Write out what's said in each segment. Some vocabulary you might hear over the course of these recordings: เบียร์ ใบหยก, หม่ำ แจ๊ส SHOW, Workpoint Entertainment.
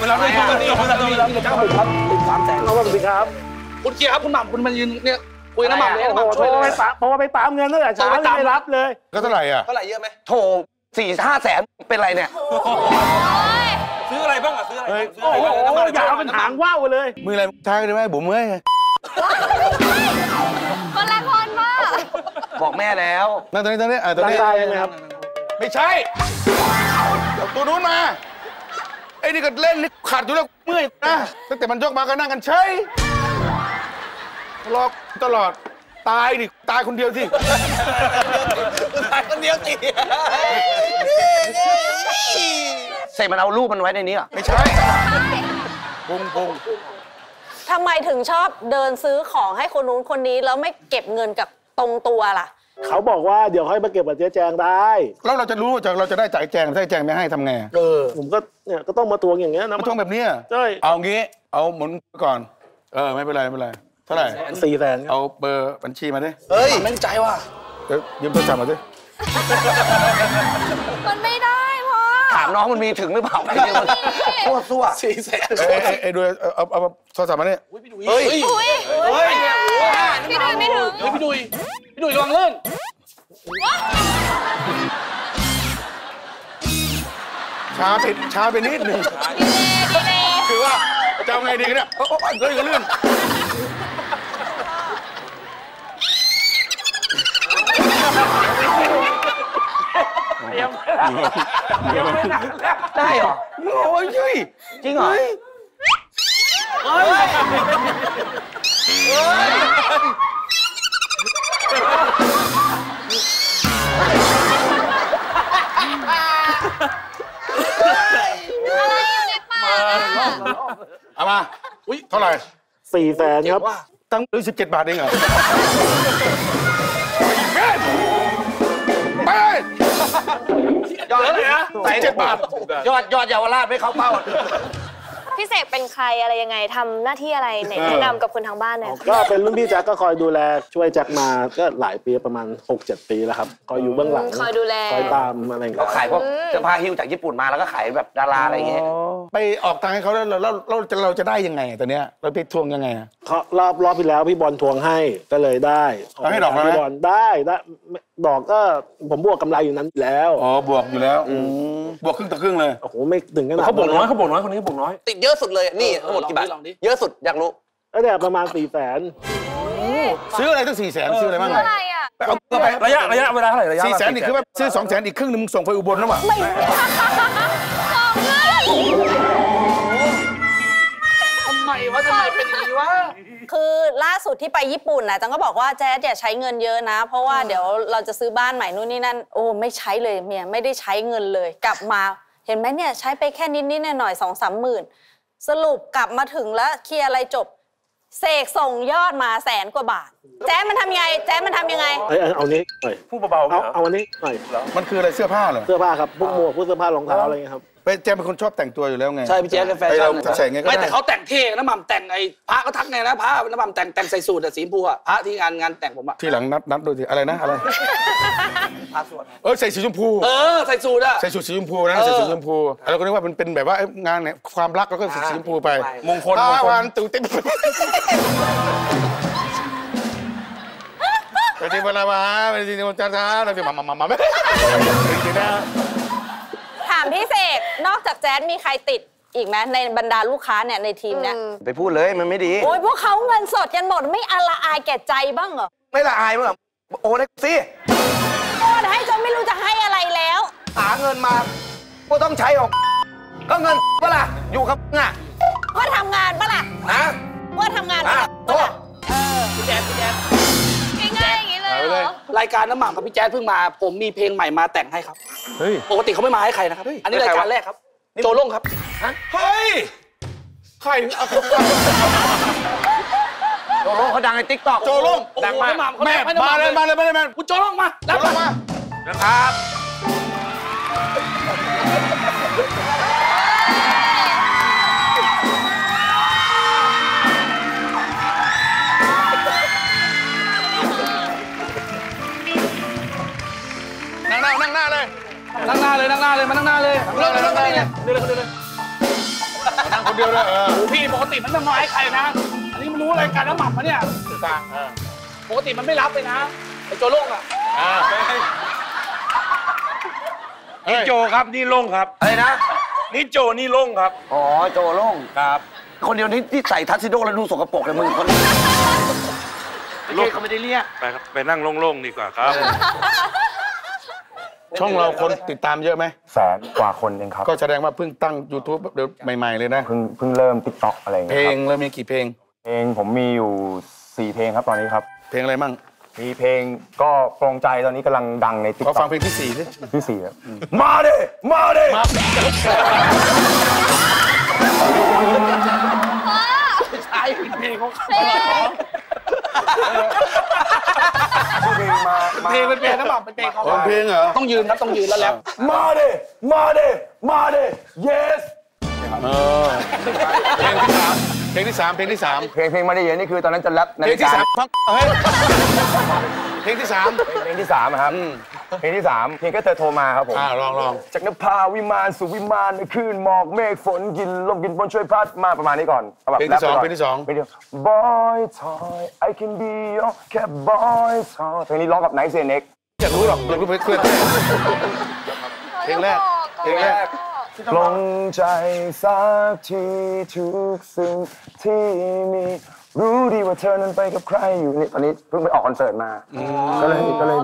เวลาไม่พอกันนี่เจ้าบุญครับติด300,000เอาว่าดีครับคุณเกียร์ครับคุณหม่ำคุณมายืนเนี่ยคุยน้ำหม่ำเลยน้ำหม่ำช่วยเลยเพราะว่าไปตามเงินตั้งแต่เช้าไม่รับเลยก็เท่าไหร่อะเท่าไหร่เยอะไหมโถ4-5 แสนเป็นไรเนี่ยซื้ออะไรบ้างอะซื้ออะไรโอ้โหอย่าเอาเป็นหางว่าวเลยมืออะไรใช้ได้ไหมบุ๋มเอ้ยคนละคนมากบอกแม่แล้วนั่งตรงนี้ตรงนี้ตรงนี้นะครับไม่ใช่ตัวนู้นมาไอ้นี่ก็เล่นนี่ขาดอยู่แล้วเมื่อยนะตั้งแต่มันยกมาก็นั่งกันใช่รอตลอดตายดิตายคนเดียวสิตายคนเดียวสิเสกมันเอารูปมันไว้ในนี้อ่ะไม่ใช่พงทำไมถึงชอบเดินซื้อของให้คนนู้นคนนี้แล้วไม่เก็บเงินกับตรงตัวล่ะเขาบอกว่าเดี๋ยวให้มาเก็บกับเจ๊แจงได้แล้วเราจะรู้จากเราจะได้จ่ายแจงได้แจงไม่ให้ทำไงผมก็เนี่ยก็ต้องมาทวงอย่างเงี้ยนะมาทวงแบบเนี้ยใช่เอางี้เอาหมุนก่อนไม่เป็นไรไม่เป็นไรเท่าไหร่400,000เอาเบอร์บัญชีมาดิเฮ้ยมั่นใจว่ะยืมโทรศัพท์มาดิมันไม่ได้พ่อถามน้องมันมีถึงหรือเปล่ามั่วซั่ว400,000ไอ้ดูเอาโทรศัพท์มาเนี่ยเฮ้ยพี่ดุยไม่ถึงพี่ดุยลองเล่นช้าไปนิดหนึ่งคือว่าจะเอาไงดีกันเนี่ยเลื่อนได้หรอโอ้ยจริงเหรอเอามาเท่าไหร่400,000ครับตั้งด้วย17 บาทเองเหรอไปยอดเลยนะ17 บาทยอดเยาวราชไม่เข้าเป้าพี่เสกเป็นใครอะไรยังไงทำหน้าที่อะไรแนะนำกับคนทางบ้านหน่อยก็เป็นรุ่นพี่แจ็คก็คอยดูแลช่วยแจ็คมาก็หลายปีประมาณ 6-7 ปีแล้วครับคอยอยู่เบื้องหลังคอยดูแลคอยตามอะไรอย่างเงี้ยขายพวกเสื้อผ้าฮิ้วจากญี่ปุ่นมาแล้วก็ขายแบบดาราอะไรอย่างเงี้ยไปออกตังค์ให้เขาแล้วเราจะได้ยังไงตอนเนี้ยเราไปทวงยังไงเขารอบที่แล้วพี่บอลทวงให้ก็เลยได้ให้ดอกพี่บอลได้ดอกก็ผมบวกกำไรอยู่นั้นแล้วอ๋อบวกอยู่แล้วบวกครึ่งต่อครึ่งเลยโอ้โหไม่ถึงขนาดเขาบวกน้อยคนนี้บวกน้อยติดเยอะสุดเลยนี่ทั้งหมดกี่บาทเยอะสุดอยากรู้แล้วเนี่ยประมาณ400,000ซื้ออะไรตั้ง400,000ซื้ออะไรบ้างเอาไประยะเวลาเท่าไหร่ระยะ400,000นี่คือว่าซื้อ200,000อีกครึ่งนึงส่งไปอุบลแล้วมั้งไม่ทำไมเป็นอย่างนี้วะคือล่าสุดที่ไปญี่ปุ่นนะจังก็บอกว่าแจ๊ดอย่าใช้เงินเยอะนะเพราะว่าเดี๋ยวเราจะซื้อบ้านใหม่นู่นนี่นั่นโอ้ไม่ใช้เลยเมียไม่ได้ใช้เงินเลยกลับมาเห็นไหมเนี่ยใช้ไปแค่นิดหน่อย 2-3 หมื่นสรุปกลับมาถึงแล้วเคลียร์อะไรจบเสกส่งยอดมา100,000 กว่าบาทแจ๊ดมันทำยังไงเอานี้พูดเบาๆเอาวันนี้มันคืออะไรเสื้อผ้าเหรอเสื้อผ้าครับพวกหมวกพวกเสื้อผ้ารองเท้าอะไรเงี้ยครับแจ๊เป็นคนชอบแต่งตัวอยู่แล้วไงใช่พี่แจ๊เป็นแฟชั่นไม่แต่เขาแต่งเท่น้ำหม่ำแต่งไอ้พระก็ทักไงนะพระน้ำหม่ำแต่งใส่สูทสีชมพูอะพระที่งานแต่งผมอะที่หลังนัดดูสิอะไรนะอะไรพระสวดใส่สีชมพูใส่สูทอะใส่สูทสีชมพูนะใส่สูทสีชมพูเราก็นึกว่าเป็นแบบว่างานเนี่ยความรักเราก็ใส่สีชมพูไปมงคลวันตื่นเต้นไปที่พระมาไปที่มณฑลช้าเราจะมาไม่ได้ถามพี่เสกนอกจากแจ๊ดมีใครติดอีกไหมในบรรดาลูกค้าเนี่ยในทีมเนี่ยไปพูดเลยมันไม่ดีโอ้ยพวกเขาเงินสดกันหมดไม่ละอายแก่ใจบ้างเหรอไม่ละอายมั้งเหรอโอนให้สิโอนให้จนไม่รู้จะให้อะไรแล้วหาเงินมาก็ต้องใช้ออกก็เงินเปล่าอยู่กับงานก็ทำงานเปล่านะก็ทำงานโทษพี่แจ๊ดง่ายๆอย่างนี้เลยเหรอรายการน้ำหม่ำกับพี่แจ๊ดเพิ่งมาผมมีเพลงใหม่มาแต่งให้ครับปกติเขาไม่มาให้ใครนะครับอันนี้รายการแรกครับโจล่งครับเฮ้ยใครโจล่งเขาดังใน TikTok โจล่งดังมากแม่มาเลยแม่คุณโจล่งมารับมานะครับนั่งหน้าเลยมานั่งหน้าเลยเร็ว นั่งคนเดียวเลยโอ้พี่ปกติมันไม่มาให้ใครนะอันนี้มันรู้อะไรกันแล้วหม่ำมาเนี่ยกลางปกติมันไม่รับเลยนะไอ้โจโล่งอ่ะนี่โจครับนี่โล่งครับอะไรนะนี่โจนี่โล่งครับอ๋อโจโล่งครับคนเดียวที่ใส่ทัชซิโดแล้วดูสกปรกเลยมึงคนเขาไม่ได้เรียกไปครับไปนั่งโล่งๆดีกว่าครับช่องเราคนติดตามเยอะไหม100,000 กว่าคนเองครับก็แสดงว่าเพิ่งตั้ง YouTube ใหม่ๆเลยนะเพิ่งเริ่ม TikTok อะไรอย่างเงี้ยเพลงเริ่มมีกี่เพลงเพลงผมมีอยู่4เพลงครับตอนนี้ครับเพลงอะไรมั่งมีเพลงก็ปลงใจตอนนี้กำลังดังใน TikTok ฟังเพลงที่4สิที่4ครับมาดิมาดิใช่เพลงของเขาเพลงเป็นเพลงนะหม่ำเป็นเพลงเขาเพลงเหรอต้องยืนนะต้องยืนแล้วแหละมาดิมาดิมาดิ yes เพลงที่ 3เพลงมาดิเย็นนี่คือตอนนั้นจะแรปในเพลงที่ 3เพลงที่ 3ครับเพลงที่ 3เพลงก็เธอโทรมาครับผมลองจากนภาวิมานสู่วิมานคลื่นหมอกเมฆฝนกินลมกินฝนช่วยพัดมาประมาณนี้ก่อนเพลงที่ 2เพลงที่ 2 boy toy I can be your cat boy toy เพลงนี้ร้องกับ Night Snake อยากรู้หรอกอยากรู้เพื่อนเพลงแรกลงใจสักทีทุกสิ่งที่มีรู้ดีว่าเธอนั้นไปกับใครอยู่นี่ตอนนี้เพิ่งไปออกคอนเสิร์ตมาก็เลย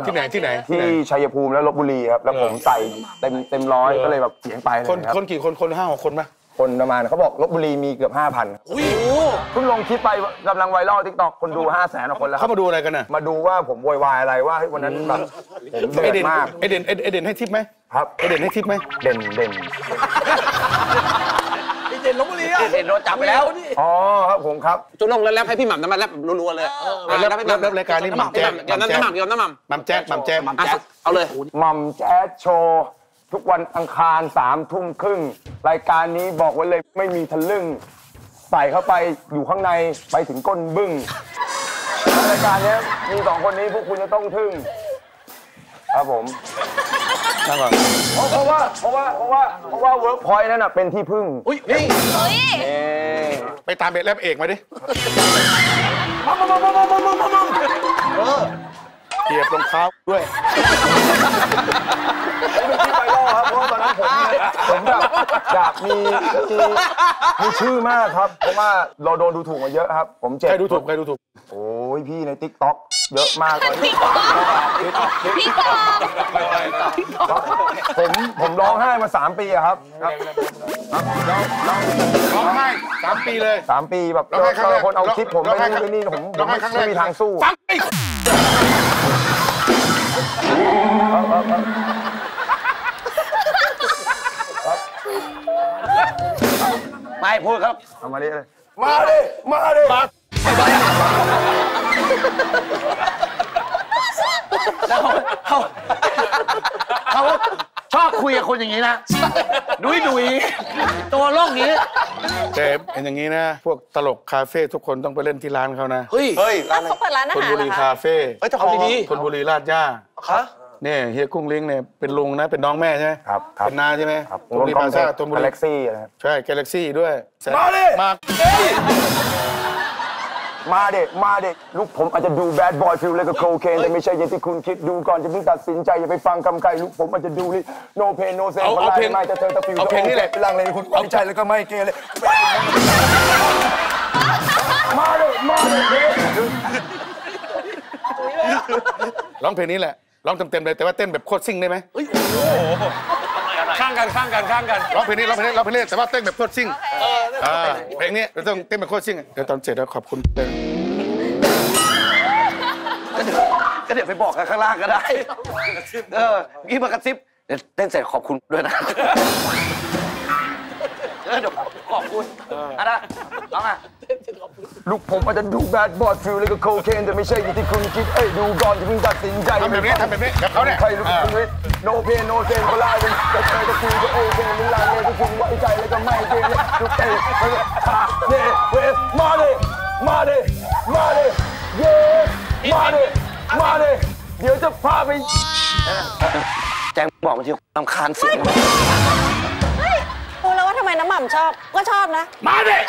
ที่ไหนที่ชัยภูมิและลพบุรีครับแล้วผมใส่เต็ม100ก็เลยแบบเสียงไปคนกี่คน5-6 คนไหมคนประมาณเขาบอกลพบุรีมีเกือบ 5,000 อุ้ยเพิ่งลงคลิปไปกำลังไวรัล TikTok คนดู 500,000 คนแล้วเขามาดูอะไรกันน่ะมาดูว่าผมโวยวายอะไรว่าวันนั้นแบบเดือดมากเด่นให้ทิปไหมครับเด่นให้ทิปไหมเด่นลพบุรีอ่ะโดนจับไปแล้วนี่อ๋อครับผมครับจุลงแล้วแรปให้พี่หม่ำน้ำมันแรปรัวๆเลยแรปรายการนี้หม่ำแจ๊ดหม่ำแจ๊ดเอาเลยหม่ำแจ๊ดโชว์ทุกวันอังคาร 21:30 น.รายการนี้บอกไว้เลยไม่มีทะลึ่งใส่เข้าไปอยู่ข้างในไปถึงก้นบึ้งรายการนี้มี2คนนี้พวกคุณจะต้องทึ่งครับผมเพราะว่าเวิร์กพอยต์นั่นน่ะเป็นที่พึ่งอุ้ยนี่ไปตามเบ็ดแลบเอกมาดิเหยียบรองเท้าด้วยไม่ที่ไปล่อครับเพราะตอนนั้นผมอยากมีชื่อมากครับเพราะว่าเราโดนดูถูกมาเยอะครับผมเจ็บใครดูถูกโอ้ยพี่ใน TikTok เยอะมากตอนนี้ผมร้องไห้มา3 ปีครับร้องไห้3 ปีเลย3 ปีแบบคนเอาคลิปผมไปนู่นไปนี่ผมไม่มีทางสู้ไม่พูดครับมาดิเลยมาดิเขาชอบคุยกับคนอย่างนี้นะดุยตัวโลกนี้เจ็บเป็นอย่างนี้นะพวกตลกคาเฟ่ทุกคนต้องไปเล่นที่ร้านเขานะเฮ้ยร้านเขาเปิดร้านอาหารธนบุรีคาเฟ่ธนบุรีราชย่าค่ะเนี่ยเฮียกุ้งเล้งเนี่ยเป็นลุงนะเป็นน้องแม่ใช่ไหมครับเป็นน้าใช่ไหมธนบุรีพาซ่าธนบุรีกาแล็กซี่นะครับใช่กาแล็กซี่ด้วยมาดิลูกผมอาจจะดูแบดบอยฟิลเลยกับโคเคนแต่ไม่ใช่อย่างที่คุณคิดดูก่อนจะเพิ่งตัดสินใจอย่าไปฟังคำใครลูกผมอาจจะดูนี่โนเพนโนเซนเอาเพลงไม่จะเธอตะฟิวเอาเพลงนี่แหละเป็นลังเลยคุณเอาใจแล้วก็ไม่เกเรมาดิร้องเพลงนี้แหละร้องเต็มๆเลยแต่ว่าเต้นแบบโคตรซิ่งได้ไหมโอ้โหข้างกันร้องเพลงนี้แต่ว่าเต้นแบบโคตรซิ่งเพลงนี้เราต้องเต้นแบบโคตรซิ่งเดี๋ยวตอนเสร็จแล้วขอบคุณก็เดี๋ยวไปบอกกันข้างล่างก็ได้กี้มากระซิบเดี๋ยวเต้นเสร็จขอบคุณด้วยนะเดี๋ยวขอบคุณอะไรร้องอ่ะลูกผมอาจจะดูแบดบอดฟิลเลยก็โคเคนแต่ไม่ใช่อย่างที่คุณคิดดูก่อนจะเพิ่งตัดสินใจทำแบบนี้กับเขาเนี่ยใครลูกคุณเนี่ยโนเพนโนเซนก็ไล่กันแต่ใครจะคุยก็โอเคเวลาเนี่ยก็คุณไว้ใจแล้วก็ไม่เกรงเลยลูกเตะเนี่ยเวสมาดิเย้มาดิเดี๋ยวจะพาไปแจ้งบอกมาที่รำคาญเสียง ไมน้ำหม่ำชอบก็ชอบนะมาดิพ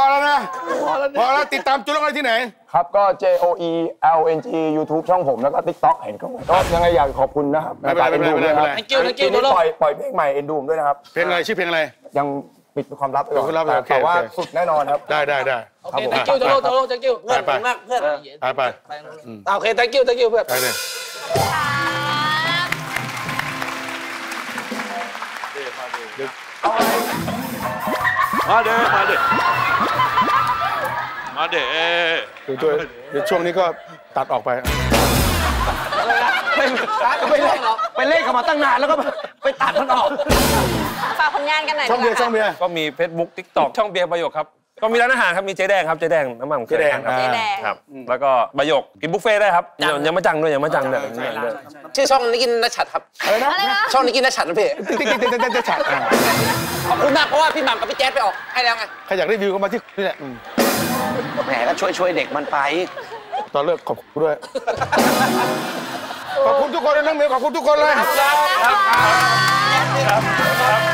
อแล้วนะพอแล้วติดตามจุดอะไรที่ไหนครับก็ JOELNG YouTube ช่องผมแล้วก็ TikTok เห็นก็ยังไงอยากขอบคุณนะครับในการเอ็นดูนะครับที่นี่ปล่อยเพลงใหม่เอ็นดูด้วยนะครับเพลงอะไรชื่อเพลงอะไรยังปิดความลับไปก่อนแต่ว่าสุดแน่นอนครับได้โอเค thank you โตโร่ thank you เพื่อนมากเพื่อนไปโอเค thank you เพื่อนไปเลยมาเด้เดี๋ยวช่วงนี้ก็ตัดออกไปไปเล่นเขามาตั้งนานแล้วก็ไปตัดมันออกฝากผลงานกันหน่อยช่องเบียร์ก็มี Facebook TikTok ช่องเบียร์ประโยคครับก็มีร้านอาหารครับมีเจ๊แดงน้ำมันของเจ๊แดงครับแล้วก็ประโยคกินบุฟเฟ่ได้ครับยังไม่จังเนี่ยชื่อช่องนี้กินนัชชัดครับช่องนี้กินนัชชัดนะพี่นัชชัดขอบคุณมากเพราะว่าพี่หม่ำกับพี่แจ๊ดไปออกให้แล้วไงใครอยากได้วิวก็มาที่นี่แหละแหมก็ช่วยเด็กมันไปตอนเลิกขอบคุณด้วยขอบคุณทุกคนเลยน้องเมย์ขอบคุณทุกคนเลย